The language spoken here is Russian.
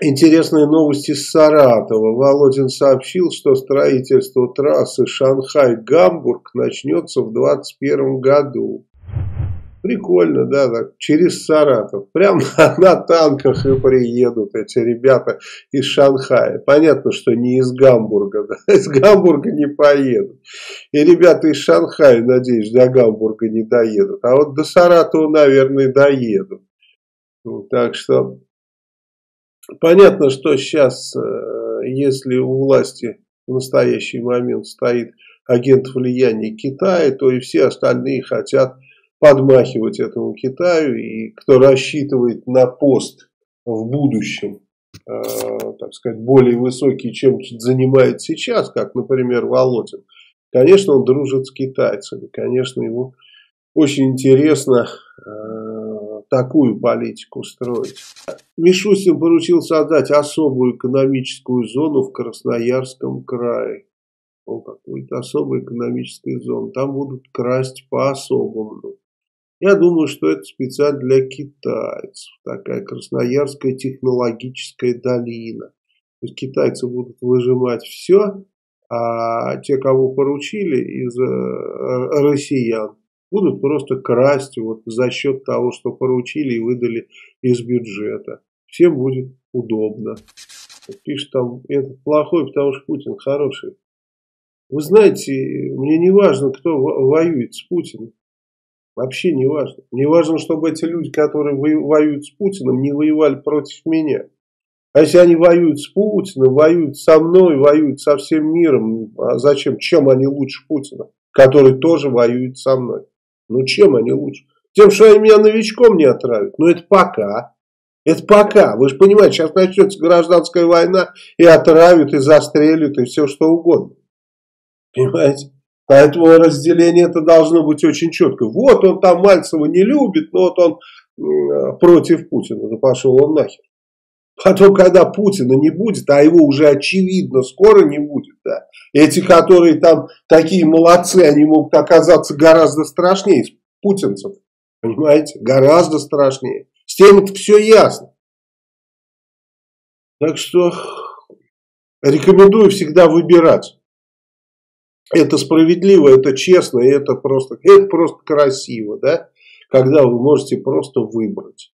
Интересные новости с Саратова. Володин сообщил, что строительство трассы Шанхай-Гамбург начнется в 2021 году. Прикольно, да, так, через Саратов. Прямо на танках и приедут эти ребята из Шанхая. Понятно, что не из Гамбурга, да, из Гамбурга не поедут. И ребята из Шанхая, надеюсь, до Гамбурга не доедут. А вот до Саратова, наверное, доедут. Ну, так что понятно, что сейчас, если у власти в настоящий момент стоит агент влияния Китая, то и все остальные хотят подмахивать этому Китаю, и кто рассчитывает на пост в будущем, так сказать, более высокий, чем занимает сейчас, как, например, Володин, конечно, он дружит с китайцами, конечно, ему очень интересно такую политику строить. Мишустин поручил создать особую экономическую зону в Красноярском крае. О, какой-то особой экономической зоны. Там будут красть по-особому. Я думаю, что это специально для китайцев. Такая Красноярская технологическая долина. То есть китайцы будут выжимать все, а те, кого поручили из россиян, будут просто красть вот за счет того, что поручили и выдали из бюджета. Всем будет удобно. Пишет там, это плохой, потому что Путин хороший. Вы знаете, мне не важно, кто воюет с Путиным. Вообще не важно. Не важно, чтобы эти люди, которые воюют с Путиным, не воевали против меня. А если они воюют с Путиным, воюют со мной, воюют со всем миром, а зачем? Чем они лучше Путина, который тоже воюет со мной? Ну, чем они лучше? Тем, что они меня новичком не отравят. Но это пока. Это пока. Вы же понимаете, сейчас начнется гражданская война, и отравят, и застрелят, и все что угодно. Понимаете? Поэтому разделение это должно быть очень четко. Вот он там Мальцева не любит, но вот он против Путина. Да пошел он нахер. Потом, когда Путина не будет, а его уже очевидно скоро не будет, да, эти, которые там такие молодцы, они могут оказаться гораздо страшнее путинцев. Понимаете? Гораздо страшнее. С теми-то все ясно. Так что рекомендую всегда выбирать. Это справедливо, это честно, это просто красиво, да? Когда вы можете просто выбрать.